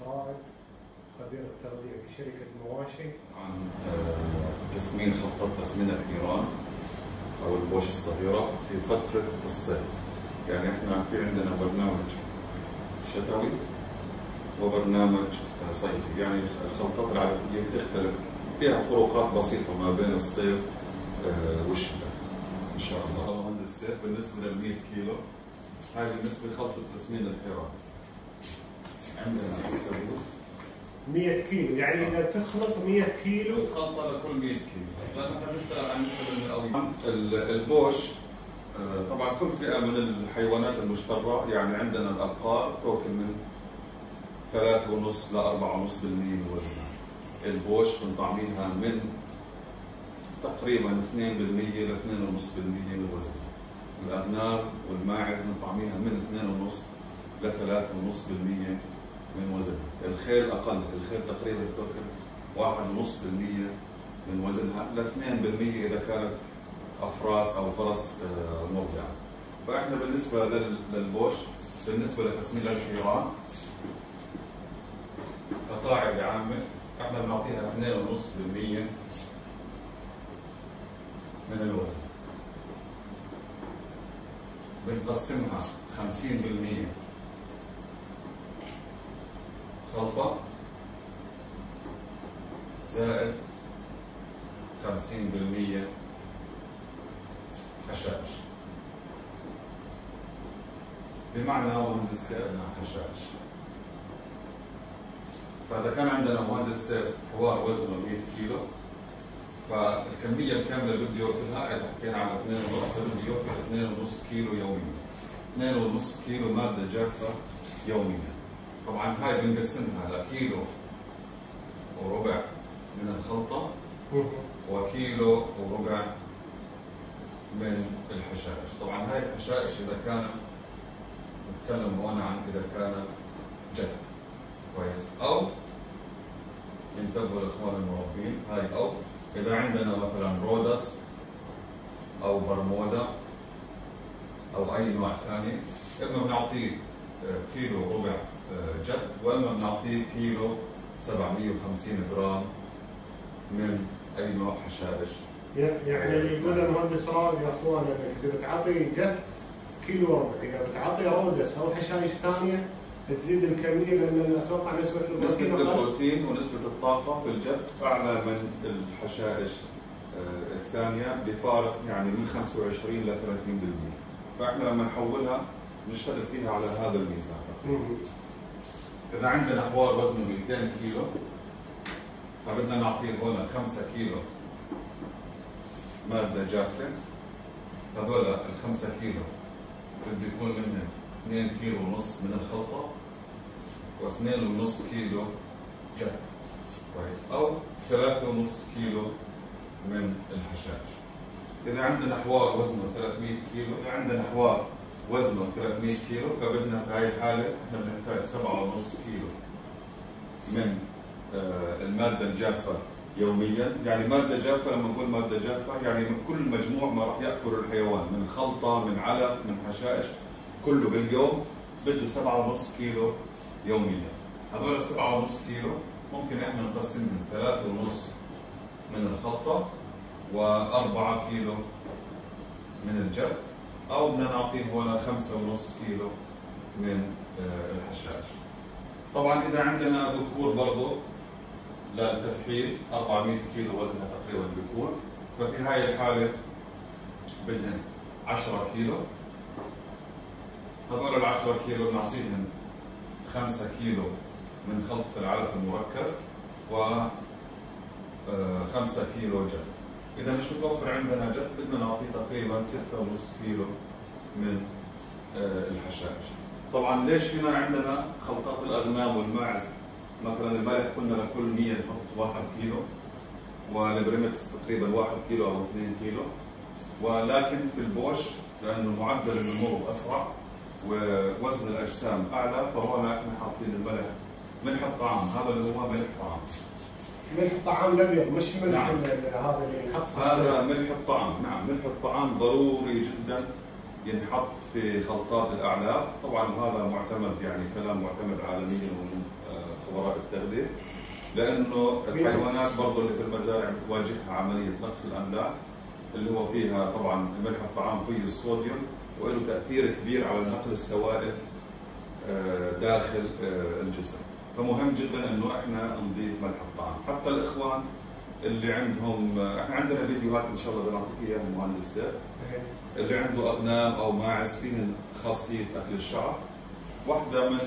المهندس رائد خبير التغذية في شركة مواشي عن تسمين خطة تسمين النيران أو البوش الصغيرة في فترة الصيف. يعني احنا في عندنا برنامج شتوي وبرنامج صيفي، يعني الخلطات العلفية تختلف، فيها فروقات بسيطة ما بين الصيف والشتاء إن شاء الله. المهندس سيف بالنسبة لل 100 كيلو هاي بالنسبة لخلطة تسمين الحرارة عندنا السبوس 100 كيلو، يعني إذا بتخلط 100 كيلو بتخلطها لكل 100 كيلو، لأنها بتشتغل عن نسب القوية. البوش طبعا كل فئة من الحيوانات المشترة، يعني عندنا الأبقار توكل من 3.5 ل 4.5% من وزنها. البوش بنطعميها من تقريبا 2% ل 2.5% من وزنها. الأغنام والماعز بنطعميها من 2.5 ل 3.5% من وزنها. الخيل أقل، الخيل تقريبا بتوكل 1.5% من وزنها ل 2% إذا كانت أفراس أو فرس مرضعة. فإحنا بالنسبة للبوش، بالنسبة لتسمين الحيوان قاعدة عامة احنا بنعطيها 2.5% من الوزن، بنقسمها 50% خلطة زائد 50% حشائش. بمعنى مهندس سيف حشائش، فإذا كان عندنا مهندس سيف حوار وزنه 100 كيلو، فالكمية الكاملة اللي بده ياكلها إذا حكينا على 2.5 بده ياكل 2.5 كيلو يوميا، 2.5 كيلو مادة جافة يوميا. طبعا هاي بنقسمها لكيلو وربع من الخلطة وكيلو وربع من الحشائش. طبعا هاي الحشائش إذا كانت نتكلم هون عن إذا كانت جافة كويس، أو انتبهوا لإخوان المربين هاي، أو إذا عندنا مثلا رودس أو برمودا أو أي نوع ثاني، إما بنعطيه كيلو ربع جد، وإما بنعطيه كيلو 750 جرام من أي نوع حشائش. يعني اللي يقول المهندس رائد يا إخوان إذا بتعطي جد كيلو ربع، إذا بتعطي رودس أو حشائش ثانية تزيد الكميه، لان اتوقع نسبه البروتين ونسبه الطاقه في الجد اعلى من الحشائش الثانيه بفارق يعني من 25 ل 30%، فاحنا لما نحولها نشتغل فيها على هذا الميزان. اذا عندنا حوار وزنه 200 كيلو فبدنا نعطيه هون 5 كيلو ماده جافه، هذول ال 5 كيلو بده يكون منهم 2 كيلو ونص من الخلطة و2.5 كيلو جد كويس، أو 3.5 كيلو من الحشائش. إذا عندنا حوار وزنه 300 كيلو، إذا عندنا حوار وزنه 300 كيلو فبدنا في هاي الحالة إحنا بنحتاج 7.5 كيلو من المادة الجافة يوميا. يعني مادة جافة، لما نقول مادة جافة يعني من كل مجموع ما راح يأكل الحيوان من خلطة من علف من حشائش كله باليوم بده 7.5 كيلو يوميا. هذول ال 7.5 كيلو ممكن احنا نقسمهم 3.5 من الخلطة و4 كيلو من الجد، أو بدنا نعطيه هون 5.5 كيلو من الحشائش. طبعا إذا عندنا ذكور برضه للتفحيل 400 كيلو وزنها تقريبا بيكون، ففي هاي الحالة بدهن 10 كيلو. هذول ال 10 كيلو بنعطيهم 5 كيلو من خلطة العلف المركز و 5 كيلو جد. إذا مش متوفر عندنا جد بدنا نعطيه تقريبا 6.5 كيلو من الحشائش. طبعا ليش هنا عندنا خلطات الأغنام والماعز؟ مثلا البارح قلنا لكل 100 نحط 1 كيلو، والبريمكس تقريبا 1 كيلو أو 2 كيلو، ولكن في البوش لأنه معدل النمو أسرع ووزن الاجسام اعلى، فهون احنا حاطين الملح ملح الطعام. هذا اللي هو ملح الطعام، ملح الطعام الابيض مش ملح نعم. هذا اللي ينحط في هذا ملح الطعام، نعم ملح الطعام ضروري جدا ينحط في خلطات الاعلاف طبعا، وهذا معتمد يعني كلام معتمد عالميا ومن خبراء التغذيه، لانه الحيوانات برضه اللي في المزارع بتواجهها عمليه نقص الاملاح اللي هو فيها طبعا ملح الطعام فيه الصوديوم، وله تاثير كبير على نقل السوائل داخل الجسم، فمهم جدا انه احنا نضيف ملح الطعام، حتى الاخوان اللي عندهم، احنا عندنا فيديوهات ان شاء الله بنعطيك اياها المهندس سيف، اللي عنده اغنام او ماعز فيهن خاصيه اكل الشعر، واحده من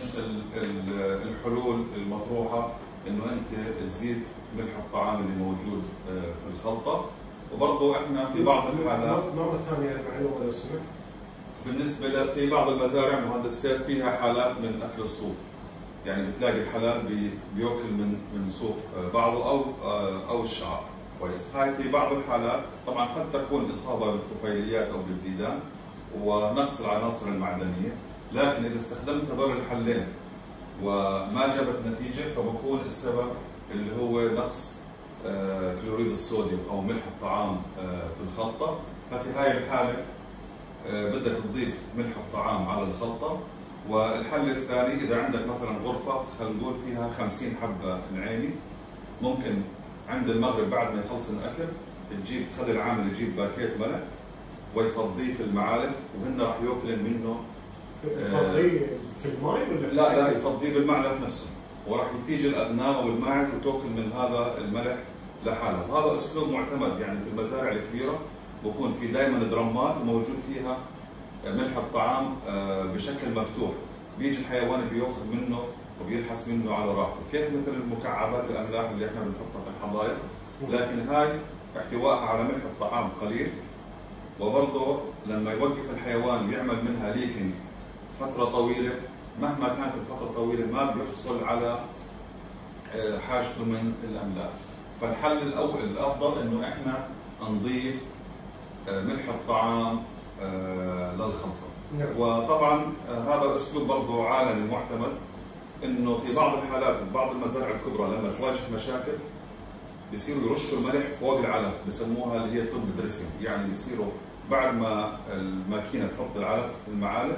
الحلول المطروحه انه انت تزيد ملح الطعام اللي موجود في الخلطه، وبرضه احنا في بعض الحالات مره ثانيه المعلومه لو سمحت. بالنسبه في بعض المزارع مهندس سيف فيها حالات من اكل الصوف، يعني بتلاقي الحلال بياكل من صوف بعضه او الشعر، كويس؟ هاي في بعض الحالات طبعا قد تكون اصابه بالطفيليات او بالديدان ونقص العناصر المعدنيه، لكن اذا استخدمت هذول الحلين وما جابت نتيجه فبكون السبب اللي هو نقص كلوريد الصوديوم او ملح الطعام في الخلطه، ففي هاي الحاله بدك تضيف ملح الطعام على الخلطه. والحل الثاني اذا عندك مثلا غرفه خلينا نقول فيها 50 حبه نعيمي، ممكن عند المغرب بعد ما يخلص الاكل تجيب تخلي العامل يجيب باكيت ملح ويفضيه في المعالف، وهن راح ياكلن منه. يفضيه في الماء ولا لا؟ لا يفضيه بالمعلف نفسه، وراح تيجي الاغنام او الماعز وتاكل من هذا الملح لحاله، وهذا اسلوب معتمد يعني في المزارع الكبيره بكون في دائما درامات موجود فيها ملح الطعام بشكل مفتوح، بيجي الحيوان بياخذ منه وبيلحس منه على راحته، كيف مثل المكعبات الاملاح اللي احنا بنحطها في الحدائق، لكن هاي احتوائها على ملح الطعام قليل، وبرضه لما يوقف الحيوان يعمل منها ليكنج فتره طويله، مهما كانت الفتره طويله ما بيحصل على حاجته من الاملاح، فالحل الاول الافضل انه احنا نضيف ملح الطعام للخلطه. وطبعا هذا اسلوب برضه عالمي معتمد، انه في بعض الحالات في بعض المزارع الكبرى لما تواجه مشاكل بيصيروا يرشوا الملح فوق العلف، بسموها اللي هي طب دريسنج، يعني بيصيروا بعد ما الماكينه تحط العلف في المعالف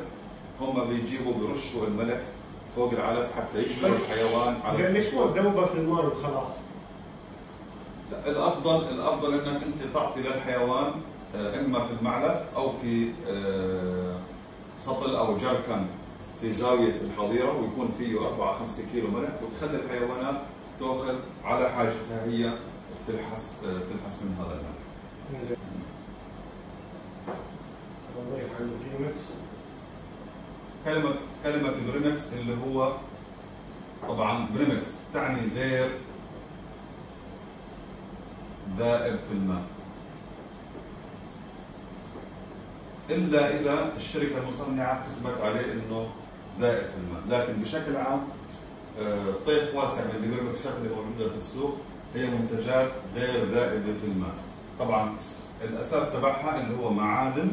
هم بيجيبوا بيرشوا الملح فوق العلف حتى يجبروا الحيوان على زين. ليش مو تذوبها في الماء وخلاص؟ لا، الافضل انك انت تعطي للحيوان اما في المعلف او في سطل او جركن في زاويه الحظيره ويكون فيه 4-5 كيلو ملح، وتخلي الحيوانات تاخذ على حاجتها هي تلحس من هذا الملح. زين. نضيف عن بريمكس كلمه بريمكس اللي هو طبعا بريمكس تعني غير ذائب في الماء، إلا إذا الشركة المصنعة كتبت عليه إنه ذائب في الماء، لكن بشكل عام طيف واسع من البريمكسات اللي موجودة في السوق هي منتجات غير ذائبة في الماء. طبعاً الأساس تبعها اللي هو معادن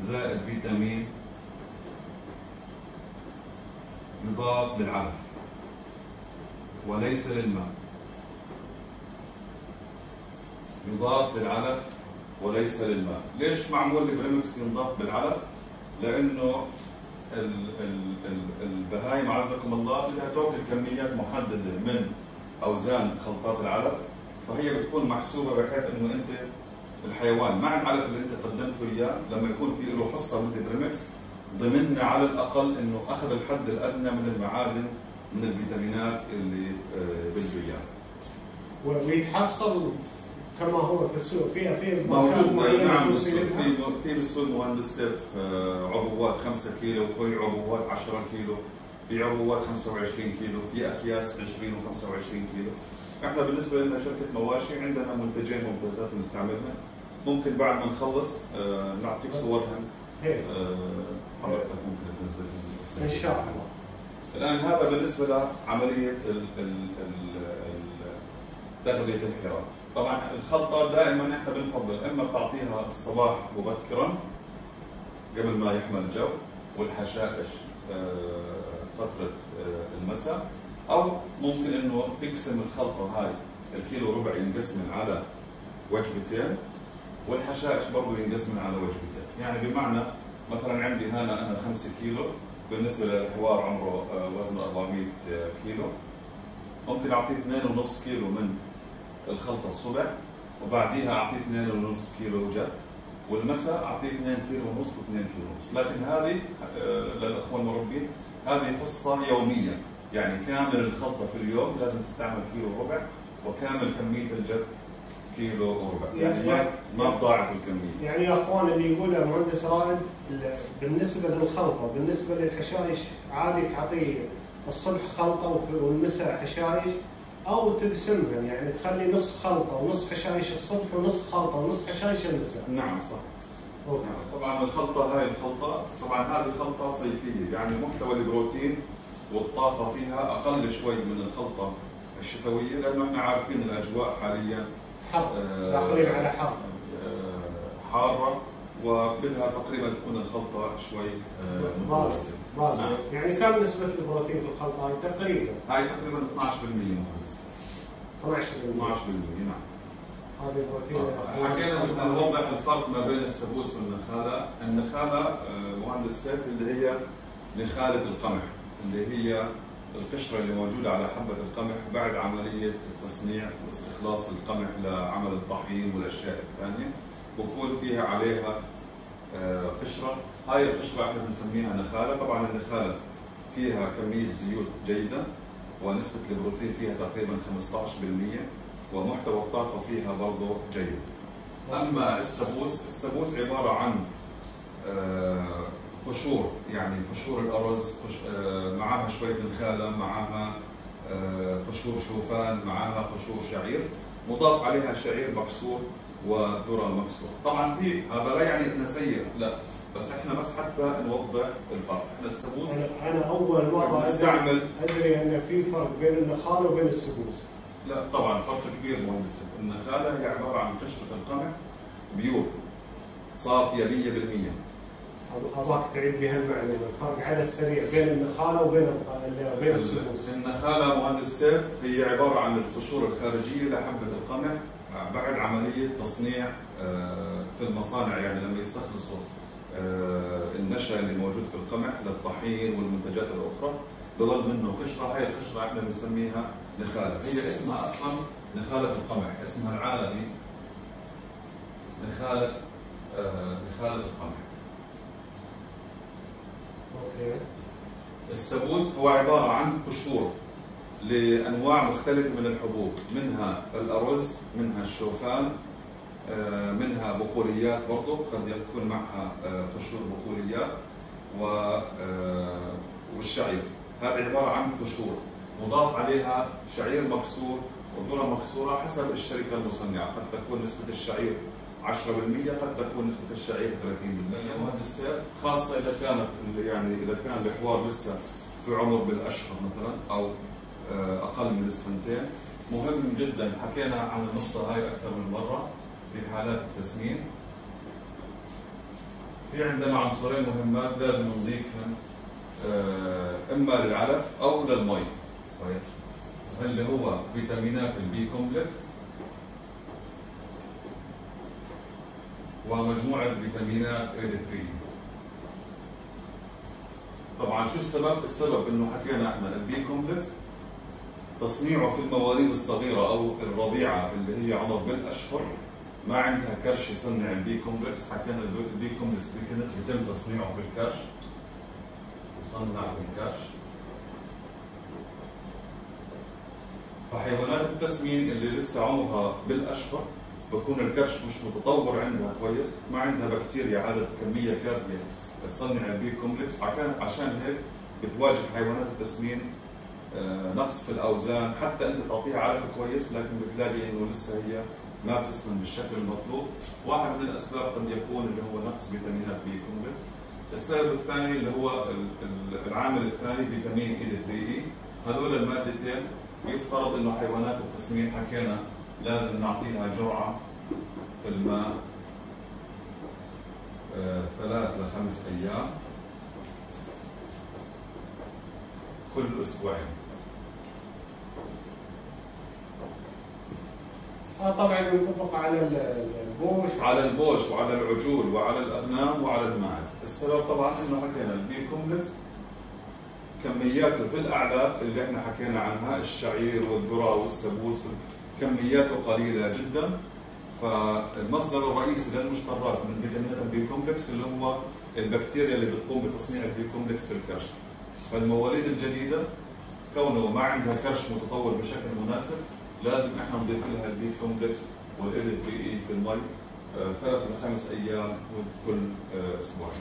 زائد فيتامين يضاف للعلف وليس للماء. يضاف للعلف وليس للماء. ليش معمول البريمكس ينضاف بالعلف؟ لانه البهايم عزكم الله بدها تاكل كميات محدده من اوزان خلطات العلف، فهي بتكون محسوبه بحيث انه انت الحيوان مع العلف اللي انت قدمته اياه لما يكون في له حصه مثل البريمكس ضمننا على الاقل انه اخذ الحد الادنى من المعادن من الفيتامينات اللي بده اياها. ويتحصل كما هو في السوق، فيها موجود. نعم في بالسوق مهندس سيف عبوات 5 كيلو، في عبوات 10 كيلو، في عبوات 25 كيلو، في اكياس 20 و25 كيلو. احنا بالنسبه لنا شركه مواشي عندنا منتجين ممتازات بنستعملها، ممكن بعد ما نخلص نعطيك صورهم حضرتك ممكن تنزلهم ان شاء الله. الان هذا بالنسبه لعمليه تغذيه الحيوان. طبعا الخلطه دائما احنا بنفضل اما بتعطيها الصباح مبكرا قبل ما يحمل الجو والحشائش فتره المساء، او ممكن انه تقسم الخلطه هاي الكيلو ربع ينقسم على وجبتين والحشائش برضه ينقسم على وجبتين، يعني بمعنى مثلا عندي هنا انا 5 كيلو بالنسبه للحوار عمره وزنه 400 كيلو، ممكن اعطيه 2.5 كيلو من الخلطه الصبح، وبعديها اعطيه 2.5 كيلو جد، والمساء اعطيه 2 كيلو ونص و2 كيلو ونص. لكن هذه للاخوه المربين هذه حصه يوميه، يعني كامل الخلطه في اليوم لازم تستعمل كيلو وربع، وكامل كميه الجد كيلو وربع، يعني ما تضاعف الكميه. يعني يا اخوان اللي يقوله المهندس رائد بالنسبه للخلطه، بالنسبه للحشائش عادي تعطيه الصبح خلطه والمساء حشائش، او تقسمهم، يعني تخلي نص خلطه ونص حشائش الصبح ونص خلطه ونص حشائش المساء. نعم صح. أوكي. طبعا الخلطه هاي الخلطه، طبعا هذه خلطه صيفيه، يعني محتوى البروتين والطاقه فيها اقل شوي من الخلطه الشتويه، لانه احنا عارفين الاجواء حاليا حر، داخلين على حر، حاره، وبدها تقريبا تكون الخلطه شوي متوازنه. يعني كم نسبه البروتين في الخلطه هاي تقريبا؟ هاي تقريبا 12% مهندس. 12%؟ 12% نعم. هذا البروتين. حكينا بدنا نوضح الفرق ما بين السبوس والنخاله، النخاله مهندس سيف اللي هي نخاله القمح، اللي هي القشره اللي موجوده على حبه القمح بعد عمليه التصنيع واستخلاص القمح لعمل الطحين والاشياء الثانيه. بكون فيها عليها قشره، هاي القشره احنا بنسميها نخاله. طبعا النخاله فيها كميه زيوت جيده، ونسبه البروتين فيها تقريبا 15%، ومحتوى الطاقه فيها برضه جيد. اما السبوس، السبوس عباره عن قشور، يعني قشور الارز، معاها شويه نخاله، معاها قشور شوفان، معاها قشور شعير، مضاف عليها شعير مكسور وذره مكسور. طبعا في هذا لا يعني انه سيء، لا، بس احنا بس حتى نوضح الفرق. احنا السبوس انا اول مره نستعمل ادري ان في فرق بين النخاله وبين السبوس. لا طبعا فرق كبير مهندس. النخاله هي عباره عن قشره القمح بيور صافيه 100%. أباك تعيد لي هالمعلومة، الفرق على السريع بين النخالة وبين السبوس. النخالة مهندس سيف هي عبارة عن القشور الخارجية لحبة القمح بعد عملية تصنيع في المصانع، يعني لما يستخلصوا النشا اللي موجود في القمح للطحين والمنتجات الأخرى، بضل منه قشرة، هي القشرة احنا بنسميها نخالة. هي اسمها أصلاً نخالة القمح، اسمها العالمي نخالة القمح. السبوس هو عبارة عن قشور لأنواع مختلفة من الحبوب، منها الأرز، منها الشوفان، منها بقوليات برضه، قد يكون معها قشور بقوليات، والشعير. هذه عبارة عن قشور مضاف عليها شعير مكسور وذرة مكسورة حسب الشركة المصنعة، قد تكون نسبة الشعير 10%، قد تكون نسبة الشعير 30%. وهذا السعر خاصة إذا كانت، يعني إذا كان الحوار لسه في عمر بالأشهر مثلا أو أقل من السنتين. مهم جدا، حكينا عن النقطة هاي أكثر من مرة في حالات التسمين. في عندنا عنصرين مهمات لازم نضيفهم إما للعلف أو للمي، كويس؟ اللي هو فيتامينات البي كومبلكس ومجموعة فيتامينات A3. طبعا شو السبب؟ السبب انه حكينا احنا البي كومبلكس تصنيعه في المواريد الصغيرة او الرضيعة اللي هي عمر بالاشهر، ما عندها كرش يصنع البي كومبلكس. حكينا البي كومبلكس بيتم تصنيعه بالكرش، يصنع بالكرش. فحيوانات التسمين اللي لسه عمرها بالاشهر بكون الكرش مش متطور عندها كويس، ما عندها بكتيريا عدد كميه كافيه تصنع البي كومبلكس، عشان هيك بتواجه حيوانات التسمين نقص في الاوزان. حتى انت تعطيها علف كويس، لكن بتلاقي انه لسه هي ما بتسمن بالشكل المطلوب. واحد من الاسباب قد يكون اللي هو نقص فيتامينات بي كومبلكس. السبب الثاني اللي هو العامل الثاني فيتامين A3. هذول المادتين يفترض انه حيوانات التسمين حكينا لازم نعطيها جرعة في الماء 3 ل5 أيام كل أسبوعين. طبعا ينطبق على البوش، وعلى العجول وعلى الأغنام وعلى الماعز. السبب طبعا إنه حكينا البي كومبلكس كم كمياته في الاعلاف اللي احنا حكينا عنها، الشعير والذره والسبوس، كمياته قليله جدا. فالمصدر الرئيسي للمشترات من فيتامينات البي كومبلكس اللي هو البكتيريا اللي بتقوم بتصنيع البي كومبلكس في الكرش. فالمواليد الجديده كونه ما عندها كرش متطور بشكل مناسب، لازم احنا نضيف لها البي كومبلكس والFEE في المي 3 إلى 5 ايام كل اسبوعين.